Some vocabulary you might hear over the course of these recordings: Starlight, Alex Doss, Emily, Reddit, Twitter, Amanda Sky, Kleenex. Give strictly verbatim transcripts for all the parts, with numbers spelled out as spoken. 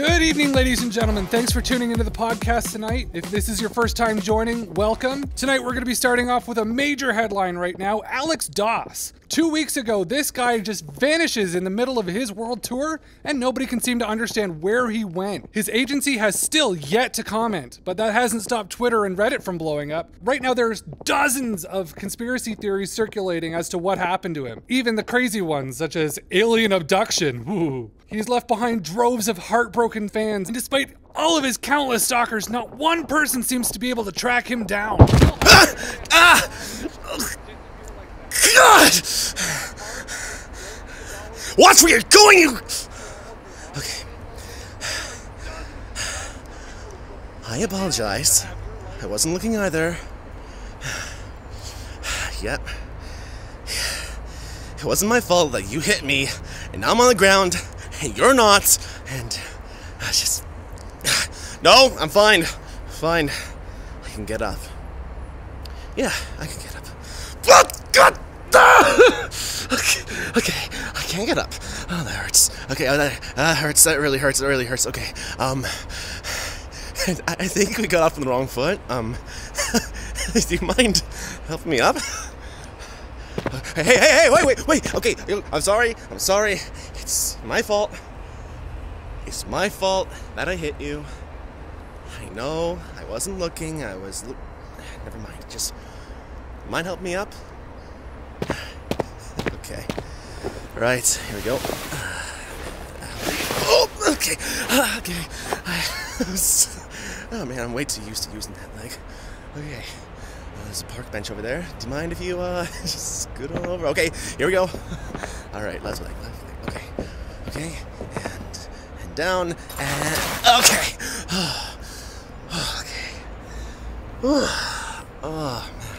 Good evening, ladies and gentlemen. Thanks for tuning into the podcast tonight. If this is your first time joining, welcome. Tonight, we're going to be starting off with a major headline right now. Alex Doss. Two weeks ago, this guy just vanishes in the middle of his world tour, and nobody can seem to understand where he went. His agency has still yet to comment, but that hasn't stopped Twitter and Reddit from blowing up. Right now, there's dozens of conspiracy theories circulating as to what happened to him. Even the crazy ones, such as alien abduction. Ooh. He's left behind droves of heartbroken fans, and despite all of his countless stalkers, not one person seems to be able to track him down. Ah! Ah! God! Watch where you're going, you... Okay. I apologize. I wasn't looking either. Yep. It wasn't my fault that you hit me, and I'm on the ground. And you're not, and I just, no, I'm fine, fine, I can get up, yeah, I can get up, but, God, ah! okay, okay, I can't get up, oh, that hurts, okay, oh, that, that hurts, that really hurts, that really hurts, okay, um, I, I think we got off on the wrong foot, um, do you mind helping me up? Hey, hey, hey, wait, wait, wait, okay, I'm sorry, I'm sorry, it's my fault, it's my fault that I hit you, I know, I wasn't looking, I was, look never mind, just, mind help me up? Okay, right, here we go, oh, okay, okay, I was, oh man, I'm way too used to using that leg, okay. There's a park bench over there. Do you mind if you, uh, just scoot on over? Okay, here we go. All right, left leg, left leg. Okay, okay, and, and down, and, okay. Oh, okay. Oh, oh man.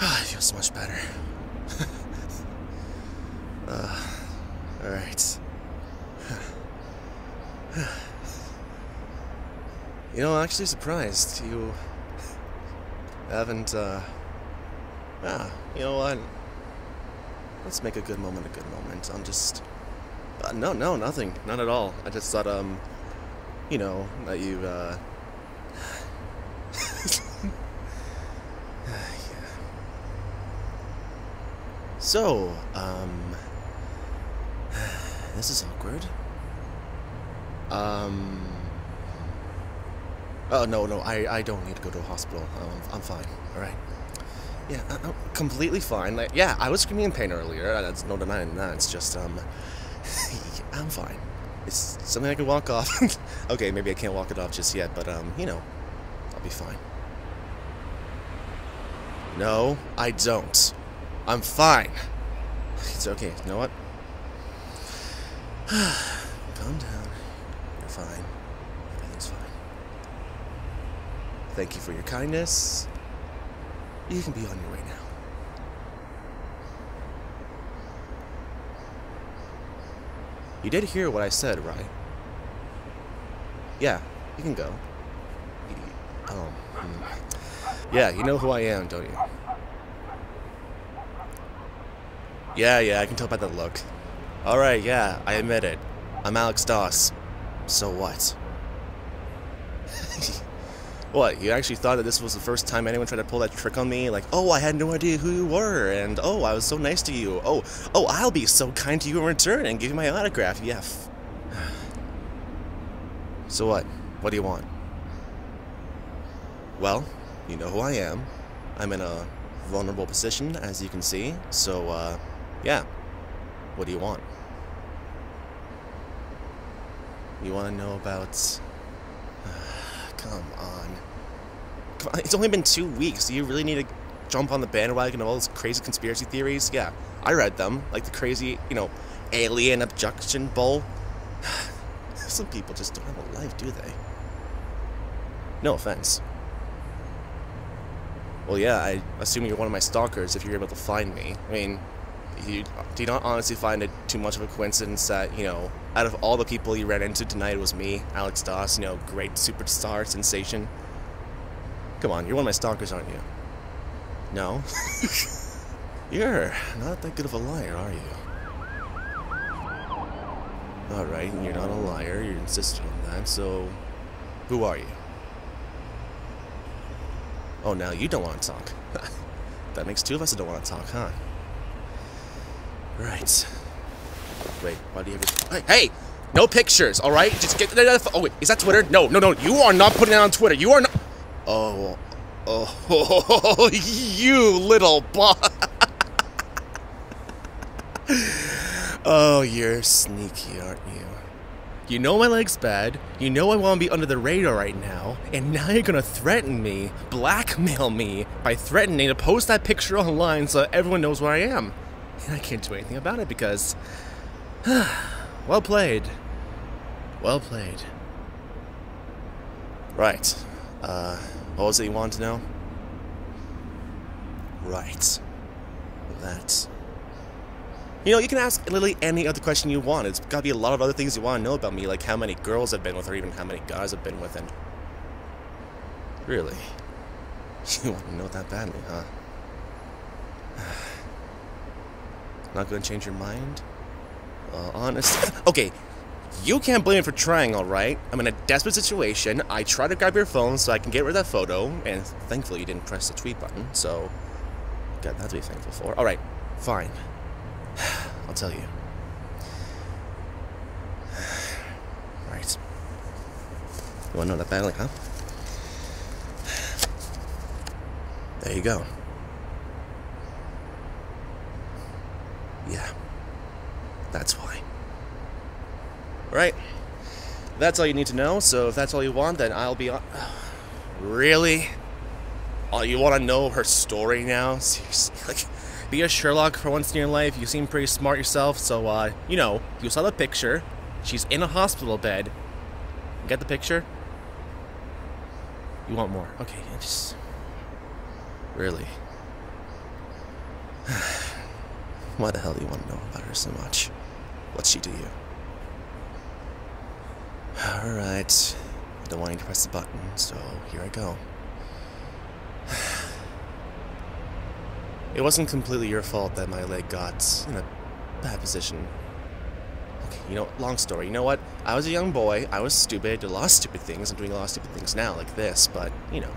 Oh, I feel so much better. uh, all right. You know, I'm actually surprised you... haven't, uh, ah, you know what, let's make a good moment a good moment, I'm just, uh, no, no, nothing, not at all, I just thought, um, you know, that you, uh, yeah. So, um, this is awkward, um, Oh, no, no, I, I don't need to go to a hospital. Um, I'm fine, all right. Yeah, I'm completely fine. Like, yeah, I was screaming in pain earlier. That's no denying that. It's just, um, yeah, I'm fine. It's something I can walk off. Okay, maybe I can't walk it off just yet, but, um, you know, I'll be fine. No, I don't. I'm fine. It's okay. You know what? Calm down. You're fine. Everything's fine. Thank you for your kindness. You can be on your way now. You did hear what I said, right? Yeah, you can go. Um, yeah, you know who I am, don't you? Yeah, yeah, I can tell by that look. Alright, yeah, I admit it. I'm Alex Doss. So what? What, you actually thought that this was the first time anyone tried to pull that trick on me? Like, oh, I had no idea who you were, and oh, I was so nice to you. Oh, oh, I'll be so kind to you in return and give you my autograph. Yeah. F so what? What do you want? Well, you know who I am. I'm in a vulnerable position, as you can see. So, uh, yeah. What do you want? You want to know about... Come on. Come on. It's only been two weeks. Do you really need to jump on the bandwagon of all those crazy conspiracy theories? Yeah, I read them. Like the crazy, you know, alien abduction bull. Some people just don't have a life, do they? No offense. Well, yeah, I assume you're one of my stalkers if you're able to find me. I mean, you, do you not honestly find it too much of a coincidence that, you know, out of all the people you ran into tonight, it was me, Alex Doss, you know, great superstar sensation. Come on, you're one of my stalkers, aren't you? No? You're not that good of a liar, are you? All right, and you're not a liar. You're insisting on that. So, who are you? Oh, now you don't want to talk. That makes two of us that don't want to talk, huh? Right. Wait, why do you ever... Hey! Hey! No pictures, all right? Just get... Oh, wait, is that Twitter? No, no, no, you are not putting it on Twitter. You are not... Oh, oh, you little boss. Oh, you're sneaky, aren't you? You know my leg's bad, you know I want to be under the radar right now, and now you're gonna threaten me, blackmail me, by threatening to post that picture online so everyone knows where I am. And I can't do anything about it because... Well played. Well played. Right. Uh, what was it you wanted to know? Right. That. You know, you can ask literally any other question you want. It's gotta be a lot of other things you want to know about me, like how many girls I've been with, or even how many guys I've been with, and... Really? You want to know that badly, huh? Not gonna change your mind? Uh, honest. Okay, you can't blame me for trying, alright? I'm in a desperate situation. I tried to grab your phone so I can get rid of that photo, and thankfully you didn't press the tweet button, so... Got that to be thankful for. Alright, fine. I'll tell you. Right. You wanna know that badly, huh? There you go. Yeah. That's why. Right. That's all you need to know, so if that's all you want, then I'll be on... Really? Oh, you want to know her story now? Seriously? Like, be a Sherlock for once in your life. You seem pretty smart yourself, so, uh, you know, you saw the picture. She's in a hospital bed. You get the picture? You want more. Okay, just... Really? Why the hell do you want to know about her so much? What's she to you? Alright. I don't want you to press the button, so here I go. It wasn't completely your fault that my leg got in a bad position. Okay, you know, long story. You know what? I was a young boy, I was stupid, did a lot of stupid things, I'm doing a lot of stupid things now, like this, but, you know.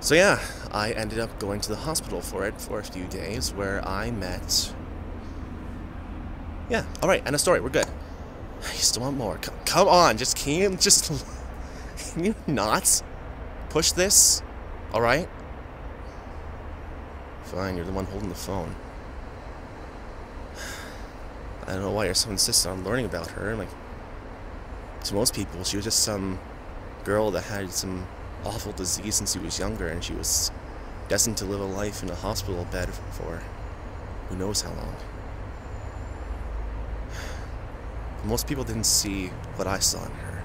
So yeah, I ended up going to the hospital for it for a few days, where I met... Yeah, alright, end of story, we're good. I still want more. Come, come on, just can you just... Can you not push this? Alright? Fine, you're the one holding the phone. I don't know why you're so insistent on learning about her. Like, to most people, she was just some girl that had some awful disease since she was younger, and she was destined to live a life in a hospital bed for who knows how long. Most people didn't see what I saw in her.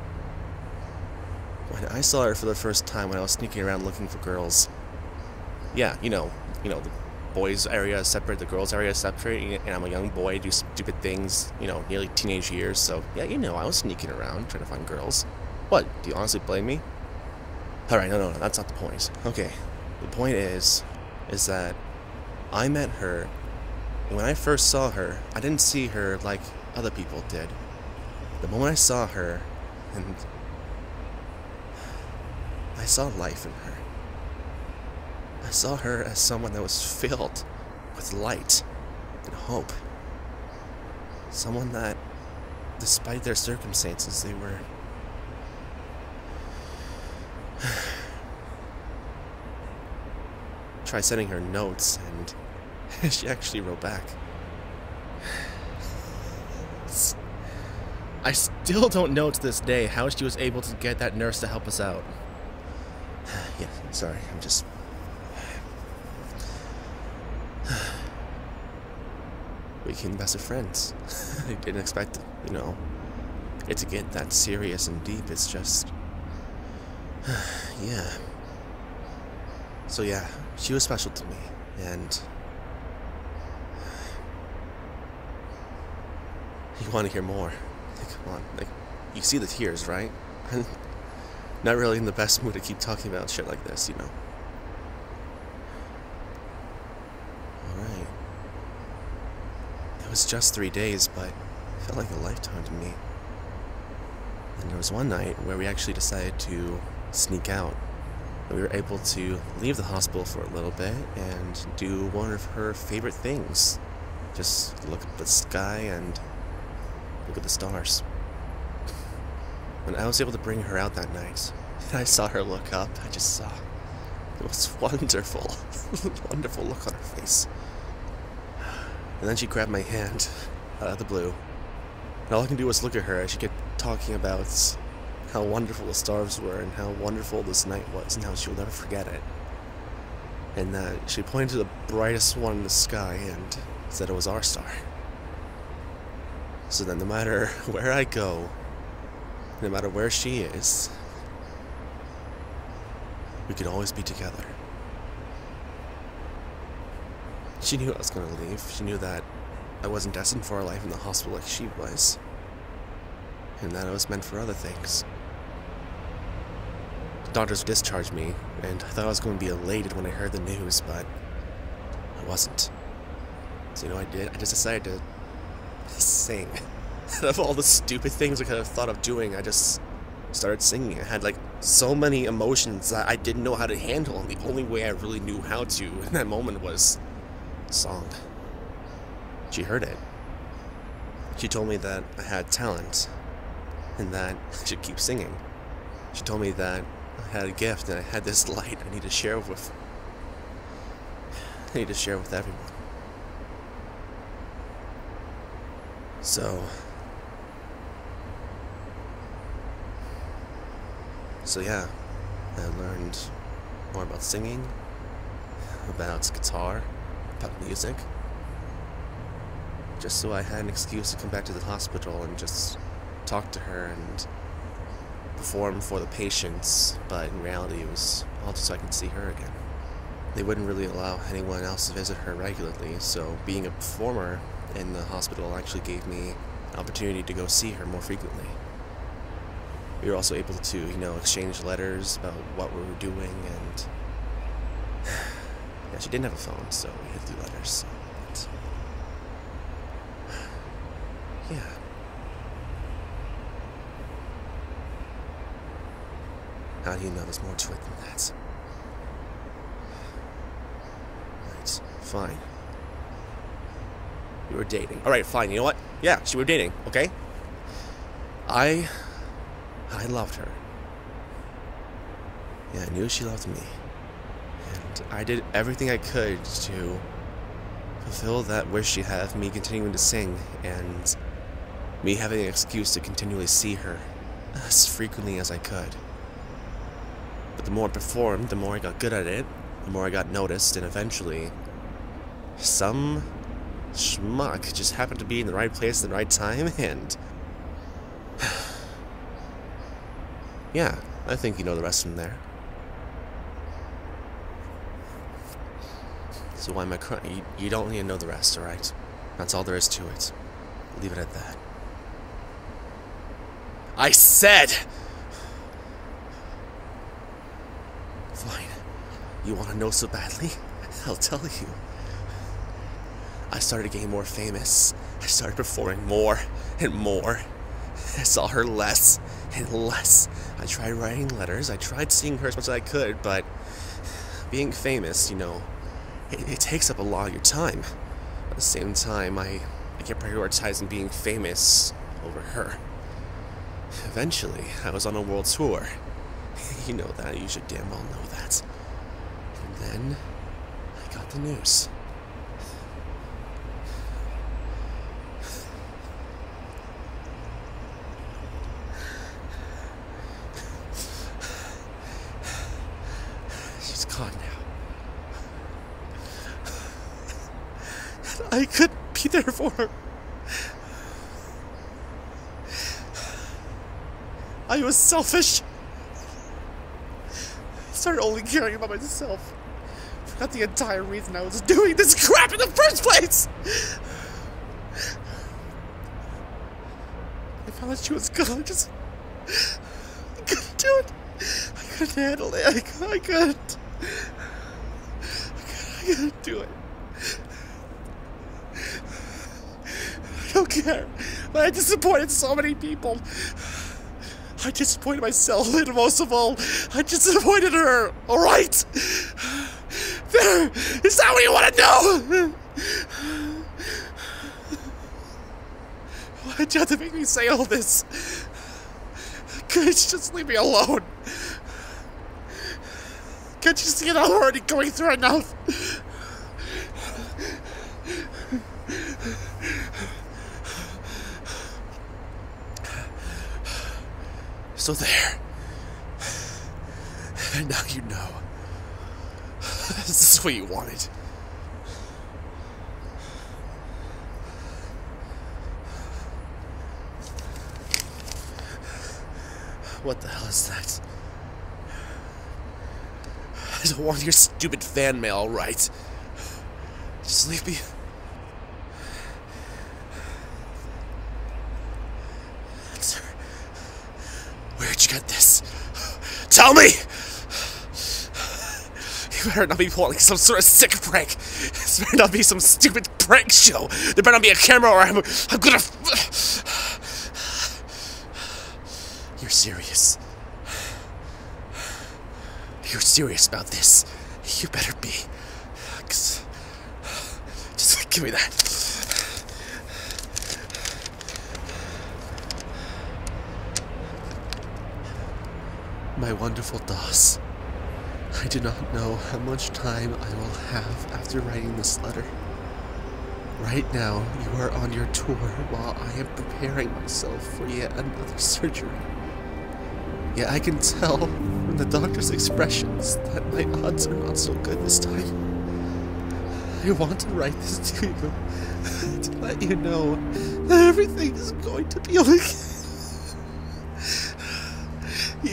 When I saw her for the first time, when I was sneaking around looking for girls, yeah, you know, you know, the boys' area is separate, the girls' area is separate, and I'm a young boy, do stupid things, you know, nearly teenage years. So yeah, you know, I was sneaking around trying to find girls. What? Do you honestly blame me? All right, no, no, no, that's not the point. Okay, the point is, is that I met her, and when I first saw her, I didn't see her like other people did. The moment I saw her, and I saw life in her. I saw her as someone that was filled with light and hope. Someone that, despite their circumstances, they were... Try sending her notes, and she actually wrote back. I still don't know to this day how she was able to get that nurse to help us out. Yeah, sorry, I'm just... We became best of friends. I didn't expect, you know, it to get that serious and deep. It's just... Yeah. So yeah, she was special to me, and... You want to hear more. Come on, like, you see the tears, right? I'm not really in the best mood to keep talking about shit like this, you know. Alright. It was just three days, but it felt like a lifetime to me. And there was one night where we actually decided to sneak out. We were able to leave the hospital for a little bit and do one of her favorite things. Just look at the sky and look at the stars. When I was able to bring her out that night, and I saw her look up, I just saw, it was wonderful, wonderful look on her face. And then she grabbed my hand out of the blue, and all I can do was look at her as she kept talking about how wonderful the stars were and how wonderful this night was and how she will never forget it. And that uh, she pointed to the brightest one in the sky and said it was our star. So then no matter where I go, no matter where she is, we could always be together. She knew I was going to leave. She knew that I wasn't destined for a life in the hospital like she was, and that I was meant for other things. The doctors discharged me, and I thought I was going to be elated when I heard the news, but I wasn't. So you know what I did? I just decided to sing. Out of all the stupid things I could have thought of doing, I just started singing. I had like so many emotions that I didn't know how to handle, and the only way I really knew how to in that moment was song. She heard it. She told me that I had talent, and that I should keep singing. She told me that I had a gift and I had this light I need to share with I need to share with everyone. So So yeah, I learned more about singing, about guitar, about music, just so I had an excuse to come back to the hospital and just talk to her and perform for the patients, but in reality it was all just so I could see her again. They wouldn't really allow anyone else to visit her regularly, so being a performer in the hospital actually gave me an opportunity to go see her more frequently. We were also able to, you know, exchange letters about what we were doing, and yeah, she didn't have a phone, so we had to do letters. So. But, yeah. How do you know there's more to it than that? Right, fine. We were dating. Alright, fine, you know what? Yeah, she were dating, okay? I... I loved her. Yeah, I knew she loved me. And I did everything I could to fulfill that wish she had of me continuing to sing and me having an excuse to continually see her as frequently as I could. But the more I performed, the more I got good at it, the more I got noticed, and eventually, some schmuck just happened to be in the right place at the right time, and... yeah, I think you know the rest from there. So why am I crying? You, you don't need to know the rest, alright? That's all there is to it. Leave it at that. I said! Fine. You want to know so badly? I'll tell you. I started getting more famous. I started performing more and more. I saw her less and less. I tried writing letters. I tried seeing her as much as I could, but being famous, you know, it, it takes up a lot of your time. At the same time, I, I kept prioritizing being famous over her. Eventually, I was on a world tour. You know that, you should damn well know that. And then, I got the news. She's gone now. I couldn't be there for her. I was selfish. I started only caring about myself. I forgot the entire reason I was doing this crap in the first place! I found that she was gone. I just... I couldn't do it. I couldn't handle it. I couldn't... I couldn't, I couldn't do it. I don't care. But I disappointed so many people. I disappointed myself, and most of all, I disappointed her. All right? There. Is that what you want to know? Why'd you have to make me say all this? Could you just leave me alone? Can't you see it? I'm already going through enough. So there. And now you know. This is what you wanted. What the hell is that? I don't want your stupid fan mail, alright? Just leave me. Sir, where'd you get this? Tell me! You better not be pulling some sort of sick prank. This better not be some stupid prank show. There better not be a camera or I'm, I'm gonna. You're serious. If you're serious about this, you better be. Just, just give me that. My wonderful Doss, I do not know how much time I will have after writing this letter. Right now, you are on your tour while I am preparing myself for yet another surgery. Yet I can tell from the doctor's expressions that my odds are not so good this time. I want to write this to you to let you know that everything is going to be okay.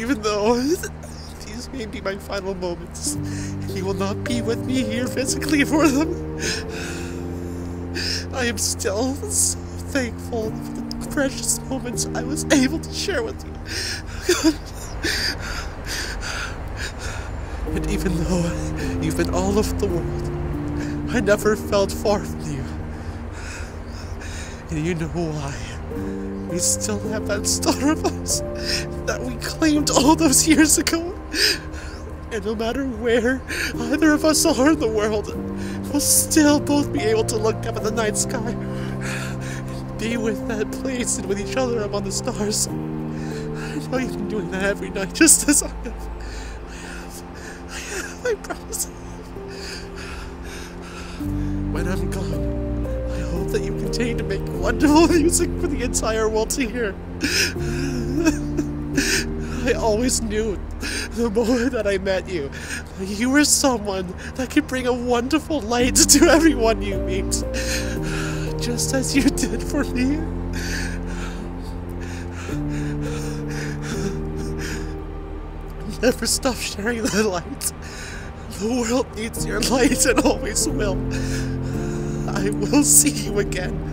Even though these may be my final moments, and you will not be with me here physically for them, I am still so thankful for the precious moments I was able to share with you. And even though you've been all over the world, I never felt far from you. And you know why. We still have that star of us that we claimed all those years ago. And no matter where either of us are in the world, we'll still both be able to look up at the night sky and be with that place and with each other among the stars. I know you've been doing that every night, just as I have. I have. I have. I promise I have. When I'm gone, I hope that you continue to make wonderful music for the entire world to hear. I always knew the moment that I met you that you were someone that could bring a wonderful light to everyone you meet, just as you did for me. Never stop sharing the light. The world needs your light and always will. I will see you again.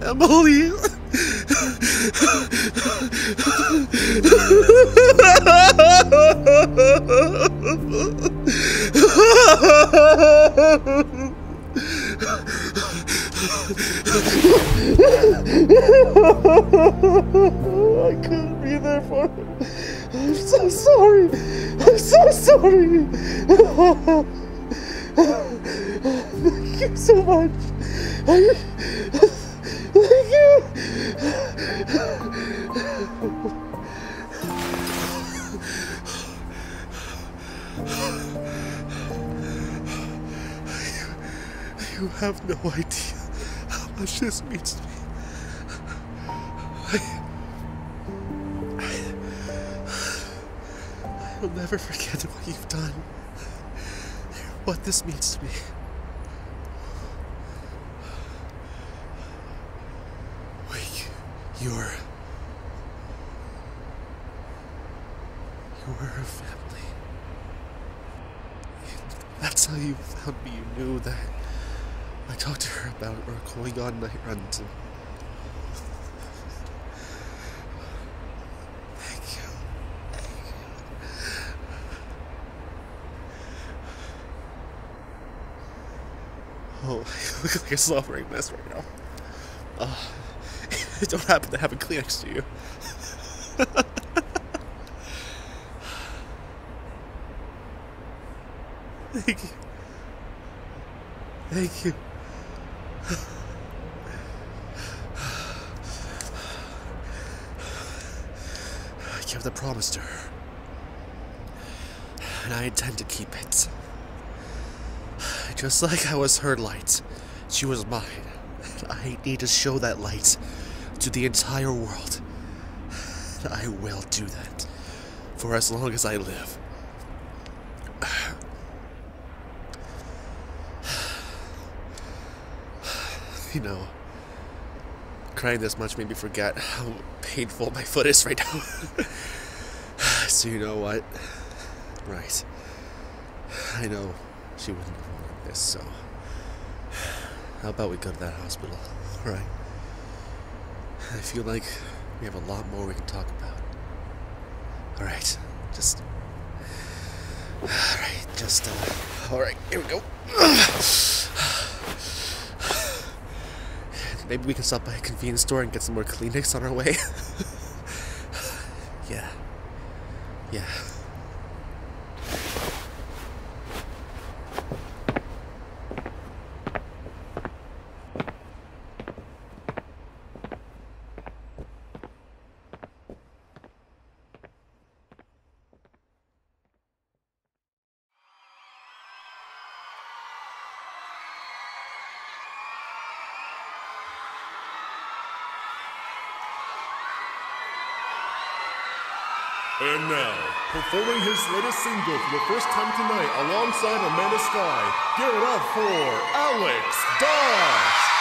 Emily. I couldn't be there for him. I'm so sorry. I'm so sorry. Thank you so much. I, thank you. You, you have no idea how much this means to me. I, I'll never forget what you've done, what this means to me. Wait, you're... You're her family. That's how you found me, you knew that. I talked to her about her going on night runs and... Oh, I look like a slobbering mess right now. Uh, I don't happen to have a Kleenex to you. Thank you. Thank you. I kept the promise to her. And I intend to keep it. Just like I was her light, she was mine. I need to show that light to the entire world. I will do that for as long as I live. You know, crying this much made me forget how painful my foot is right now. So you know what? Right. I know she wouldn't have wanted this, so... How about we go to that hospital, alright? I feel like we have a lot more we can talk about. Alright, just... Alright, just, uh... Alright, here we go. Maybe we can stop by a convenience store and get some more Kleenex on our way. Yeah. Yeah. And now, performing his latest single for the first time tonight alongside Amanda Sky, give it up for Alex Doss!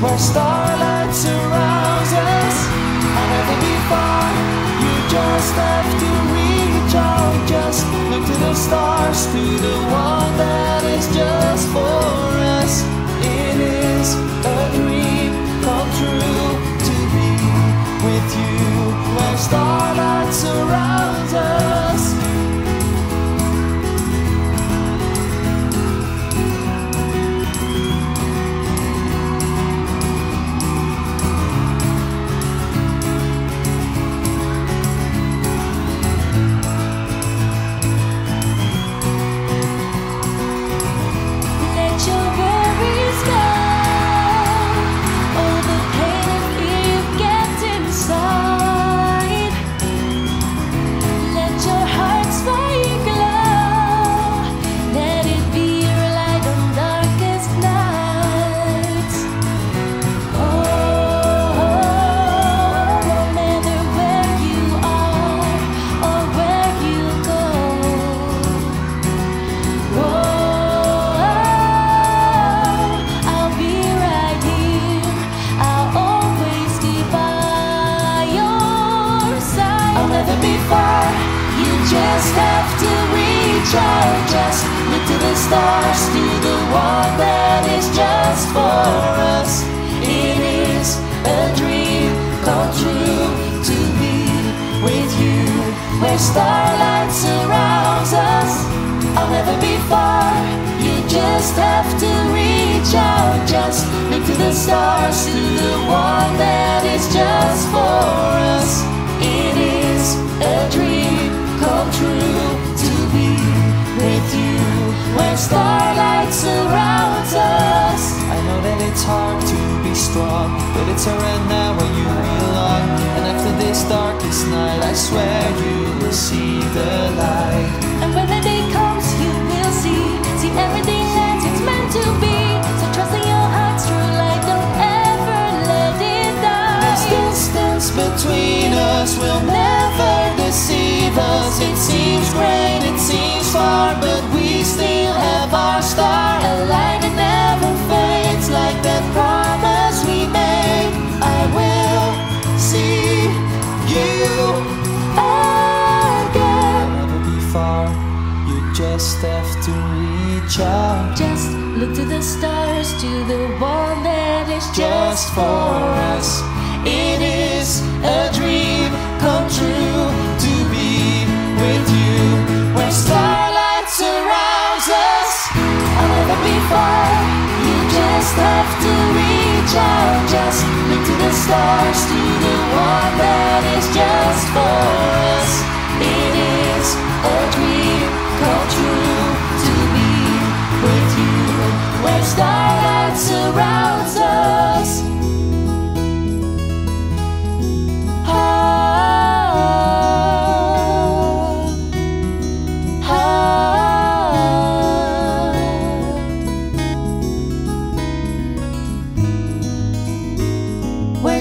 Where starlight surrounds us, I'll never be far. You just have to reach out. Just look to the stars, to the one that is just for us. It is a dream come true to be with you. Where starlight surrounds us. Just have to reach out, just look to the stars, to the one that stars to the one that is just for us. It is a dream come true to be with you when starlight surrounds us. I know that it's hard to be strong, but it's around now where you belong. And after this darkest night, I swear you will see the light. And when the day comes, you will see, see everything as it's meant to be. So trust in your heart's true light, don't ever let it die. This distance between us will never deceive us. It seems great, it seems far, but we still have our star. A light that never fades, like that promise we made. I will see you again. You'll never be far, you just have to reach out. Just look to the stars, to the one that is just for us. It is a dream come true to be with you when starlight surrounds us. I'll never be far, you just have to reach out. Just look to the stars, to the one that is just for us. It is a dream come true to be with you when starlight surrounds us.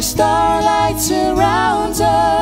Starlight surrounds us.